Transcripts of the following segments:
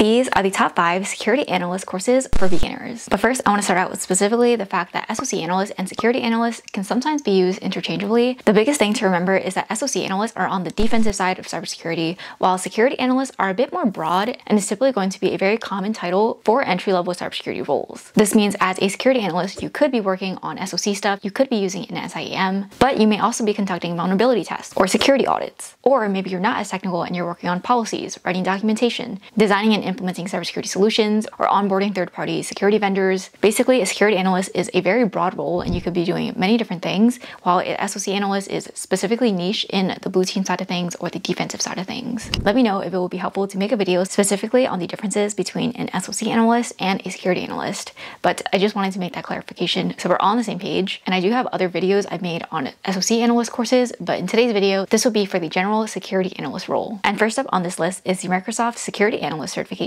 These are the top 5 security analyst courses for beginners. But first, I want to start out with specifically the fact that SOC analysts and security analysts can sometimes be used interchangeably. The biggest thing to remember is that SOC analysts are on the defensive side of cybersecurity, while security analysts are a bit more broad and is typically going to be a very common title for entry-level cybersecurity roles. This means as a security analyst, you could be working on SOC stuff, you could be using an SIEM, but you may also be conducting vulnerability tests or security audits. Or maybe you're not as technical and you're working on policies, writing documentation, designing and implementing cybersecurity solutions, or onboarding third-party security vendors. Basically, a security analyst is a very broad role and you could be doing many different things, while an SOC analyst is specifically niche in the blue team side of things or the defensive side of things. Let me know if it will be helpful to make a video specifically on the differences between an SOC analyst and a security analyst, but I just wanted to make that clarification so we're all on the same page. And I do have other videos I've made on SOC analyst courses, but in today's video, this will be for the general security analyst role. And first up on this list is the Microsoft Security Analyst Certification.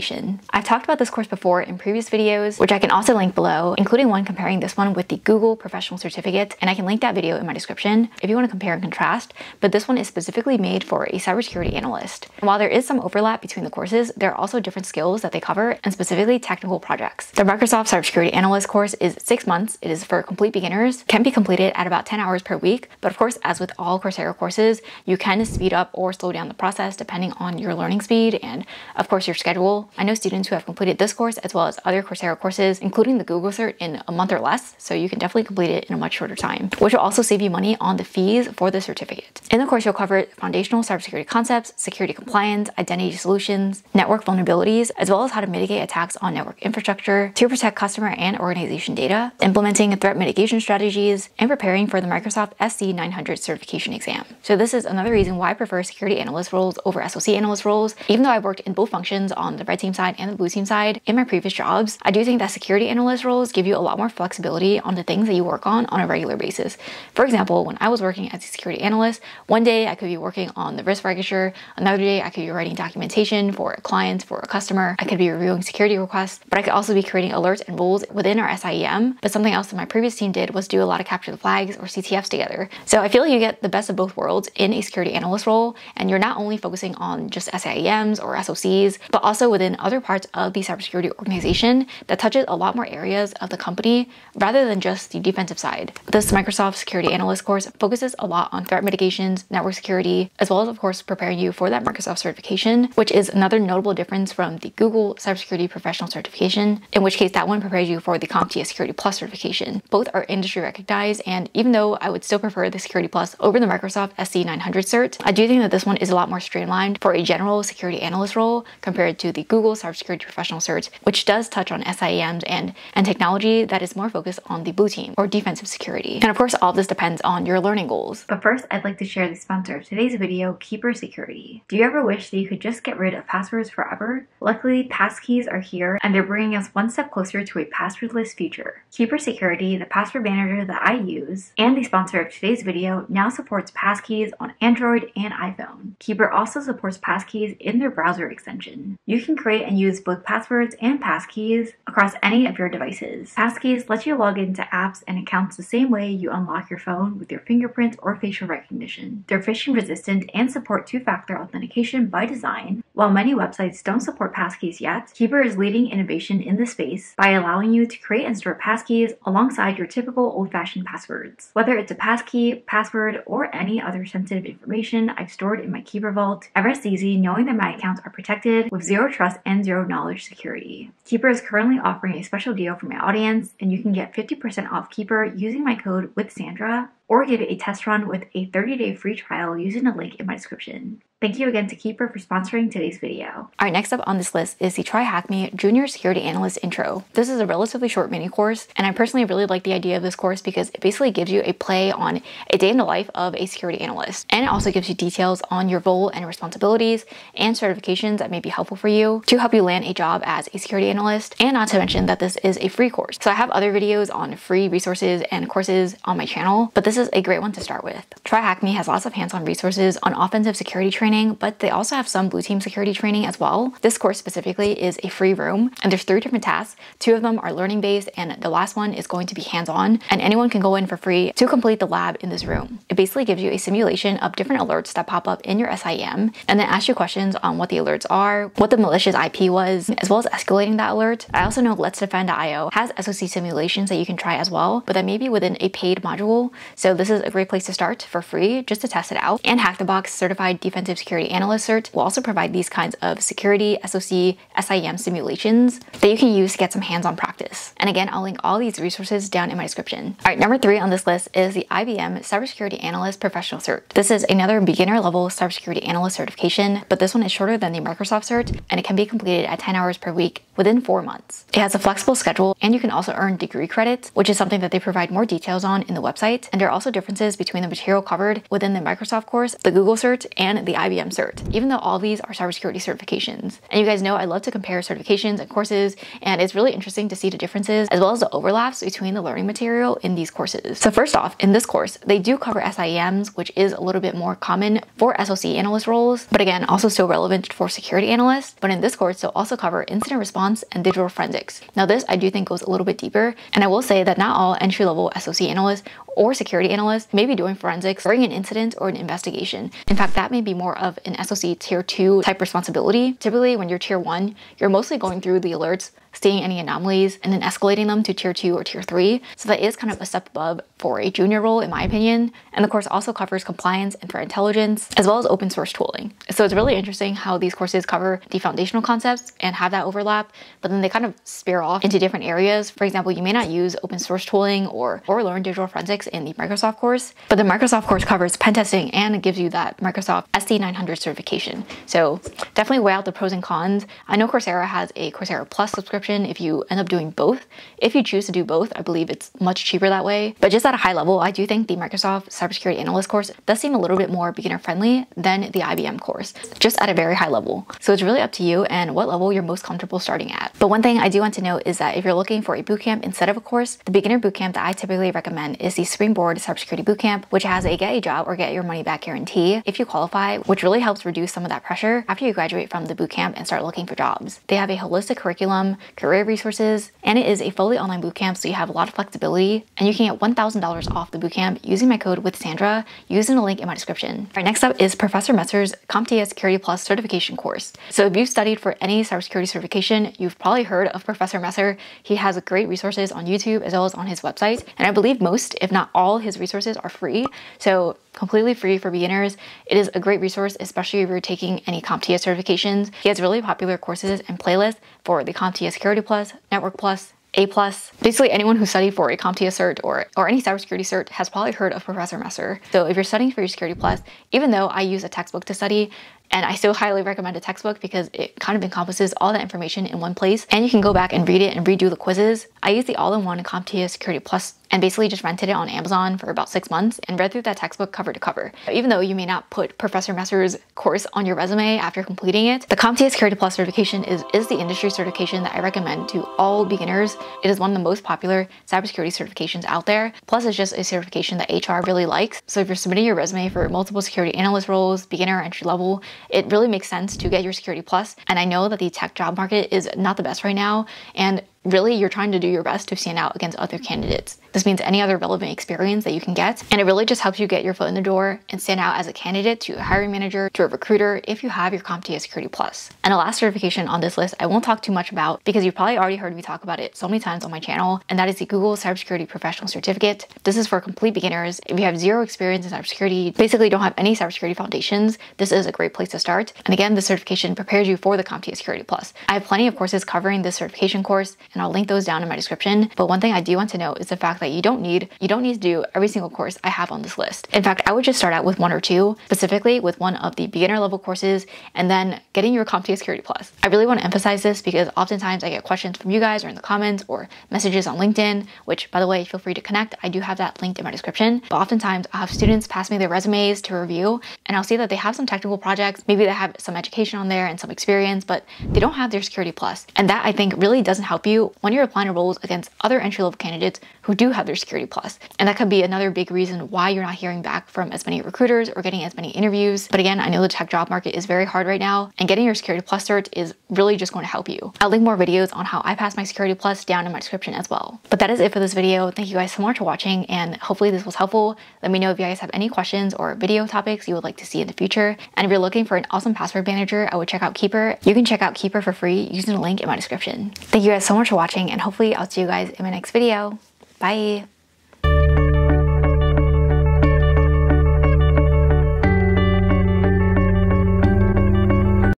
I've talked about this course before in previous videos, which I can also link below, including one comparing this one with the Google Professional Certificate, and I can link that video in my description if you want to compare and contrast, but this one is specifically made for a cybersecurity analyst. And while there is some overlap between the courses, there are also different skills that they cover, and specifically technical projects. The Microsoft Cybersecurity Analyst course is 6 months. It is for complete beginners, can be completed at about 10 hours per week, but of course, as with all Coursera courses, you can speed up or slow down the process depending on your learning speed and, of course, your schedule. I know students who have completed this course as well as other Coursera courses, including the Google Cert, in a month or less, so you can definitely complete it in a much shorter time, which will also save you money on the fees for the certificate. In the course, you'll cover foundational cybersecurity concepts, security compliance, identity solutions, network vulnerabilities, as well as how to mitigate attacks on network infrastructure, to protect customer and organization data, implementing threat mitigation strategies, and preparing for the Microsoft SC-900 certification exam. So this is another reason why I prefer security analyst roles over SOC analyst roles. Even though I worked in both functions on the red team side and the blue team side in my previous jobs, I do think that security analyst roles give you a lot more flexibility on the things that you work on a regular basis. For example, when I was working as a security analyst, one day I could be working on the risk register, another day I could be writing documentation for a client, for a customer, I could be reviewing security requests, but I could also be creating alerts and rules within our SIEM. But something else that my previous team did was do a lot of capture the flags or CTFs together. So I feel like you get the best of both worlds in a security analyst role, and you're not only focusing on just SIEMs or SOCs, but also within other parts of the cybersecurity organization that touches a lot more areas of the company rather than just the defensive side. This Microsoft Security Analyst course focuses a lot on threat mitigations, network security, as well as, of course, preparing you for that Microsoft certification, which is another notable difference from the Google Cybersecurity Professional Certification, in which case that one prepares you for the CompTIA Security Plus certification. Both are industry recognized, and even though I would still prefer the Security Plus over the Microsoft SC-900 cert, I do think that this one is a lot more streamlined for a general security analyst role compared to the Google Cybersecurity Professional Cert, which does touch on SIEMs and technology that is more focused on the blue team or defensive security. And of course, all of this depends on your learning goals. But first, I'd like to share the sponsor of today's video, Keeper Security. Do you ever wish that you could just get rid of passwords forever? Luckily, passkeys are here, and they're bringing us one step closer to a passwordless future. Keeper Security, the password manager that I use, and the sponsor of today's video, now supports passkeys on Android and iPhone. Keeper also supports passkeys in their browser extension. You can create and use both passwords and passkeys across any of your devices. Passkeys lets you log into apps and accounts the same way you unlock your phone, with your fingerprints or facial recognition. They're phishing resistant and support two-factor authentication by design. While many websites don't support passkeys yet, Keeper is leading innovation in this space by allowing you to create and store passkeys alongside your typical old-fashioned passwords. Whether it's a passkey, password, or any other sensitive information I've stored in my Keeper Vault, I rest easy knowing that my accounts are protected with zero trust and zero knowledge security. Keeper is currently offering a special deal for my audience, and you can get 50% off Keeper using my code WITHSANDRA, or give it a test run with a 30-day free trial using the link in my description. Thank you again to Keeper for sponsoring today's video. All right, next up on this list is the TryHackMe Junior Security Analyst Intro. This is a relatively short mini course, and I personally really like the idea of this course because it basically gives you a play on a day in the life of a security analyst. And it also gives you details on your role and responsibilities and certifications that may be helpful for you to help you land a job as a security analyst. And not to mention that this is a free course. So I have other videos on free resources and courses on my channel, but this this is a great one to start with. TryHackMe has lots of hands-on resources on offensive security training, but they also have some blue team security training as well. This course specifically is a free room, and there's 3 different tasks. 2 of them are learning-based, and the last one is going to be hands-on, and anyone can go in for free to complete the lab in this room. It basically gives you a simulation of different alerts that pop up in your SIEM, and then asks you questions on what the alerts are, what the malicious IP was, as well as escalating that alert. I also know Let'sDefend.io has SOC simulations that you can try as well, but that may be within a paid module, so this is a great place to start for free just to test it out. And Hack the Box Certified Defensive Security Analyst Cert will also provide these kinds of security, SOC, SIEM simulations that you can use to get some hands-on practice. And again, I'll link all these resources down in my description. All right, number 3 on this list is the IBM Cybersecurity Analyst Professional Cert. This is another beginner-level cybersecurity analyst certification, but this one is shorter than the Microsoft Cert, and it can be completed at 10 hours per week within 4 months. It has a flexible schedule, and you can also earn degree credits, which is something that they provide more details on in the website. And there are also differences between the material covered within the Microsoft course, the Google Cert, and the IBM Cert, even though all these are cybersecurity certifications. And you guys know I love to compare certifications and courses, and it's really interesting to see the differences as well as the overlaps between the learning material in these courses. So first off, in this course, they do cover SIEMs, which is a little bit more common for SOC analyst roles, but again, also still relevant for security analysts. But in this course, they'll also cover incident response and digital forensics. Now this I do think goes a little bit deeper, and I will say that not all entry-level SOC analysts or security analysts may be doing forensics during an incident or an investigation. In fact, that may be more of an SOC tier 2 type responsibility. Typically when you're tier 1, you're mostly going through the alerts, seeing any anomalies, and then escalating them to tier 2 or tier 3. So that is kind of a step above for a junior role in my opinion. And the course also covers compliance and threat intelligence, as well as open source tooling. So it's really interesting how these courses cover the foundational concepts and have that overlap, but then they kind of spear off into different areas. For example, you may not use open source tooling or learn digital forensics in the Microsoft course, but the Microsoft course covers pen testing and it gives you that Microsoft SC-900 certification. So definitely weigh out the pros and cons. I know Coursera has a Coursera Plus subscription if you end up doing both. If you choose to do both, I believe it's much cheaper that way. But just at a high level, I do think the Microsoft Cybersecurity Analyst course does seem a little bit more beginner friendly than the IBM course, just at a very high level. So it's really up to you and what level you're most comfortable starting at. But one thing I do want to note is that if you're looking for a bootcamp instead of a course, the beginner bootcamp that I typically recommend is the Springboard Cybersecurity Bootcamp, which has a get a job or get your money back guarantee if you qualify, which really helps reduce some of that pressure after you graduate from the bootcamp and start looking for jobs. They have a holistic curriculum, career resources, and it is a fully online bootcamp, so you have a lot of flexibility, and you can get $1,000 off the bootcamp using my code WITHSANDRA, using the link in my description. All right, next up is Professor Messer's CompTIA Security Plus certification course. So if you've studied for any cybersecurity certification, you've probably heard of Professor Messer. He has great resources on YouTube as well as on his website, and I believe most, if not all, his resources are free. So completely free for beginners. It is a great resource, especially if you're taking any CompTIA certifications. He has really popular courses and playlists for the CompTIA Security Plus, Network Plus, A Plus. Basically anyone who studied for a CompTIA cert or any cybersecurity cert has probably heard of Professor Messer. So if you're studying for your Security Plus, even though I use a textbook to study, and I still highly recommend a textbook because it kind of encompasses all the information in one place, and you can go back and read it and redo the quizzes. I used the all-in-one CompTIA Security Plus and basically just rented it on Amazon for about 6 months and read through that textbook cover to cover. Even though you may not put Professor Messer's course on your resume after completing it, the CompTIA Security Plus certification is the industry certification that I recommend to all beginners. It is one of the most popular cybersecurity certifications out there. Plus, it's just a certification that HR really likes. So if you're submitting your resume for multiple security analyst roles, beginner, entry level, it really makes sense to get your Security Plus. And I know that the tech job market is not the best right now, and really you're trying to do your best to stand out against other candidates. This means any other relevant experience that you can get, and it really just helps you get your foot in the door and stand out as a candidate to a hiring manager, to a recruiter, if you have your CompTIA Security Plus. And the last certification on this list I won't talk too much about because you've probably already heard me talk about it so many times on my channel, and that is the Google Cybersecurity Professional Certificate. This is for complete beginners. If you have zero experience in cybersecurity, basically don't have any cybersecurity foundations, this is a great place to start. And again, this certification prepares you for the CompTIA Security Plus. I have plenty of courses covering this certification course, and I'll link those down in my description. But one thing I do want to note is the fact that you don't need to do every single course I have on this list. In fact, I would just start out with 1 or 2, specifically with one of the beginner level courses, and then getting your CompTIA Security Plus. I really want to emphasize this because oftentimes I get questions from you guys or in the comments or messages on LinkedIn, which by the way, feel free to connect. I do have that linked in my description. But oftentimes I'll have students pass me their resumes to review, and I'll see that they have some technical projects, maybe they have some education on there and some experience, but they don't have their Security Plus. And that I think really doesn't help you you when you're applying to roles against other entry-level candidates who do have their Security Plus. And that could be another big reason why you're not hearing back from as many recruiters or getting as many interviews. But again, I know the tech job market is very hard right now, and getting your Security Plus cert is really just going to help you. I'll link more videos on how I passed my Security Plus down in my description as well. But that is it for this video. Thank you guys so much for watching, and hopefully this was helpful. Let me know if you guys have any questions or video topics you would like to see in the future. And if you're looking for an awesome password manager, I would check out Keeper. You can check out Keeper for free using the link in my description. Thank you guys so much for watching, and hopefully I'll see you guys in my next video. Bye!